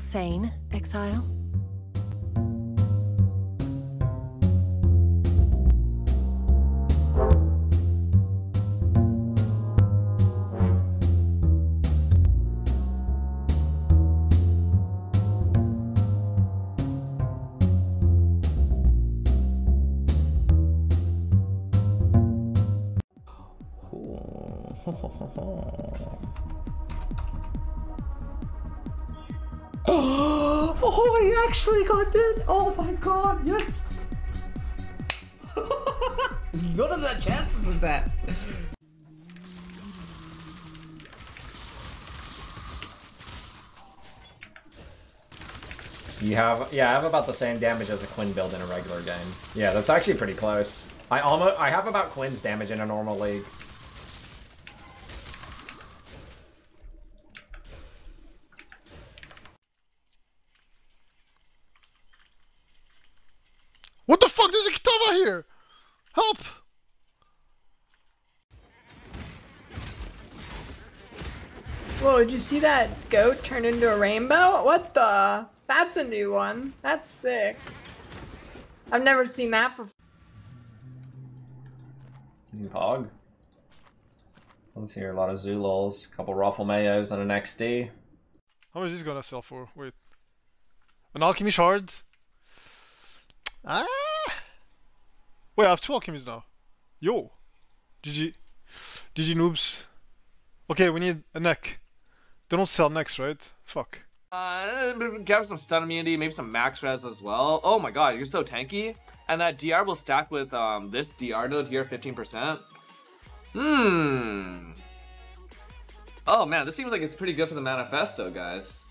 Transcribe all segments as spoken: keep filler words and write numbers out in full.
still sane, Exile? Oh, I actually got it! Oh my god, yes! None of the chances of that! You have, yeah, I have about the same damage as a Quinn build in a regular game. Yeah, that's actually pretty close. I almost, I have about Quinn's damage in a normal league. What the fuck? There's a Kitava here! Help! Whoa, did you see that goat turn into a rainbow? What the? That's a new one. That's sick. I've never seen that before. Pog. Let's hear a lot of Zoolols, a couple Raffle Mayos, and an X D. How much is this gonna sell for? Wait. An Alchemy Shard? Ah! Wait, I have two alchemies now. Yo! G G. G G noobs. Okay, we need a neck. They don't sell necks, right? Fuck. Uh, grab some stun immunity, maybe some max res as well. Oh my god, you're so tanky. And that D R will stack with um this D R node here, fifteen percent. Hmm. Oh man, this seems like it's pretty good for the manifesto, guys.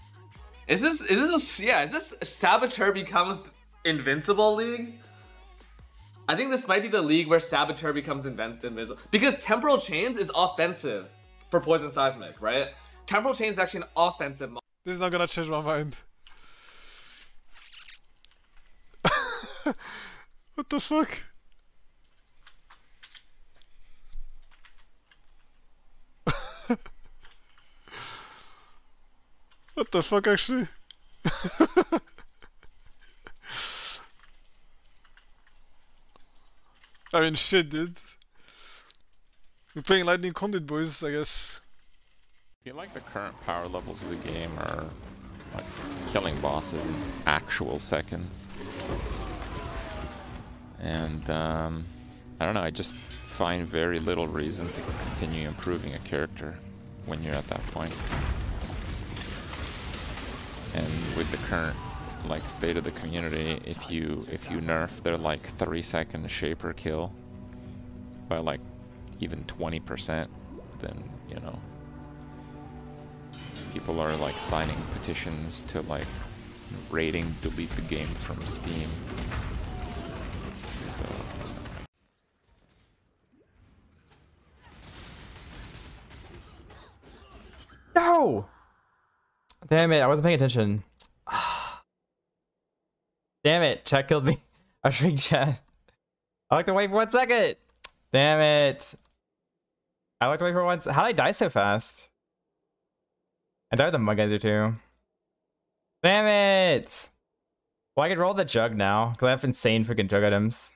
Is this, is this, a, yeah, is this Saboteur becomes Invincible League? I think this might be the league where Saboteur becomes invincible, because Temporal Chains is offensive for Poison Seismic, right? Temporal Chains is actually an offensive mod. This is not gonna change my mind. What the fuck? What the fuck, actually? I mean, shit, dude. We're playing Lightning Conduit, boys, I guess. I feel like the current power levels of the game are like killing bosses in actual seconds. And, um, I don't know, I just find very little reason to continue improving a character when you're at that point. And with the current like state of the community, if you if you nerf their like three second Shaper kill by like even twenty percent, then you know people are like signing petitions to like raiding delete the game from Steam. So no, damn it, I wasn't paying attention. Damn it, chat killed me. I shrink chat. I like to wait for one second. Damn it. I like to wait for one second. How did I die so fast? I died with a mug either too. Damn it. Well, I could roll the jug now, because I have insane freaking jug items.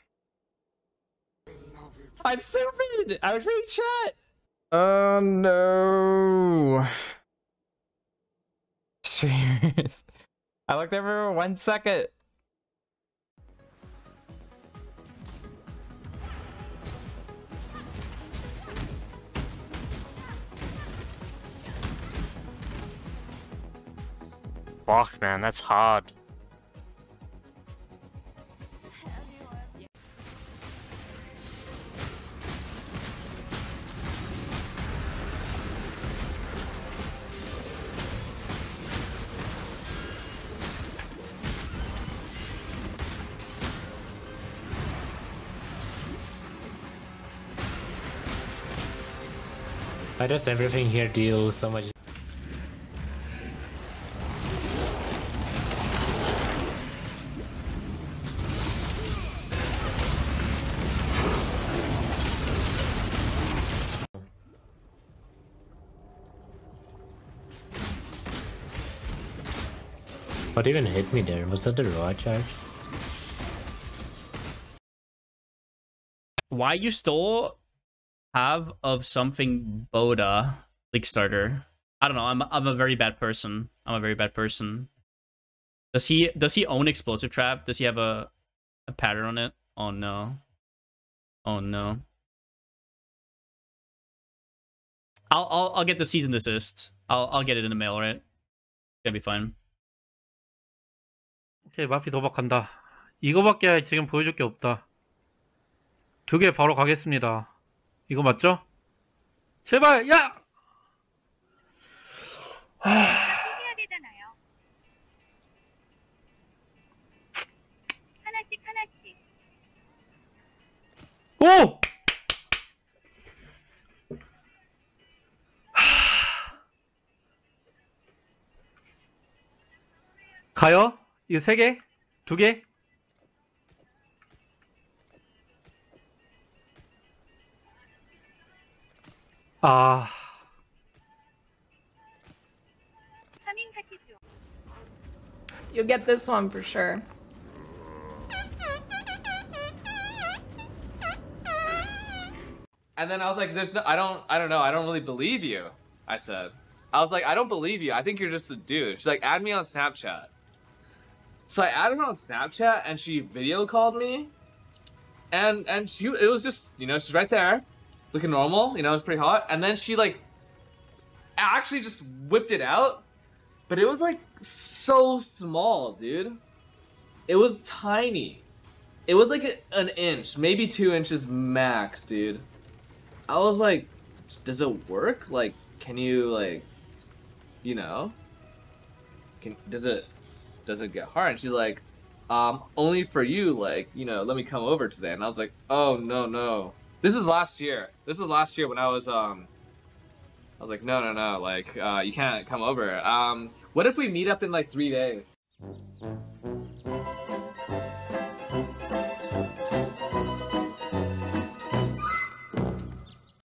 I'm stupid. I was reading chat. Oh, uh, no. Serious. I looked there for one second. Fuck, man, that's hard. Why does everything here deal so much? What even hit me there? Was that the R O I charge? Why you stole half of something Boda League Starter? I don't know. I'm I'm a very bad person. I'm a very bad person. Does he does he own explosive trap? Does he have a a pattern on it? Oh no. Oh no. I'll I'll I'll get the season desist. I'll I'll get it in the mail, right? It's gonna be fine. 오케이, 마피 도박 간다. 이거밖에 지금 보여줄 게 없다. 두 개 바로 가겠습니다. 이거 맞죠? 제발, 야! 하... 오! 하... 가요? 이거 세 개? 두 개? 아. You'll get this one for sure. And then I was like, there's no, I don't, I don't know. I don't really believe you. I said, I was like, I don't believe you. I think you're just a dude. She's like, add me on Snapchat. So I added her on Snapchat and she video called me and, and she, it was just, you know, she's right there looking normal, you know, it was pretty hot. And then she like actually just whipped it out, but it was like so small, dude. It was tiny. It was like a, an inch, maybe two inches max, dude. I was like, does it work? Like, can you like, you know, can, does it, does it get hard? And she's like, um, only for you, like, you know, let me come over today. And I was like, oh no, no. This is last year. This is last year when I was, um, I was like, no, no, no. Like, uh, you can't come over. Um, what if we meet up in like three days?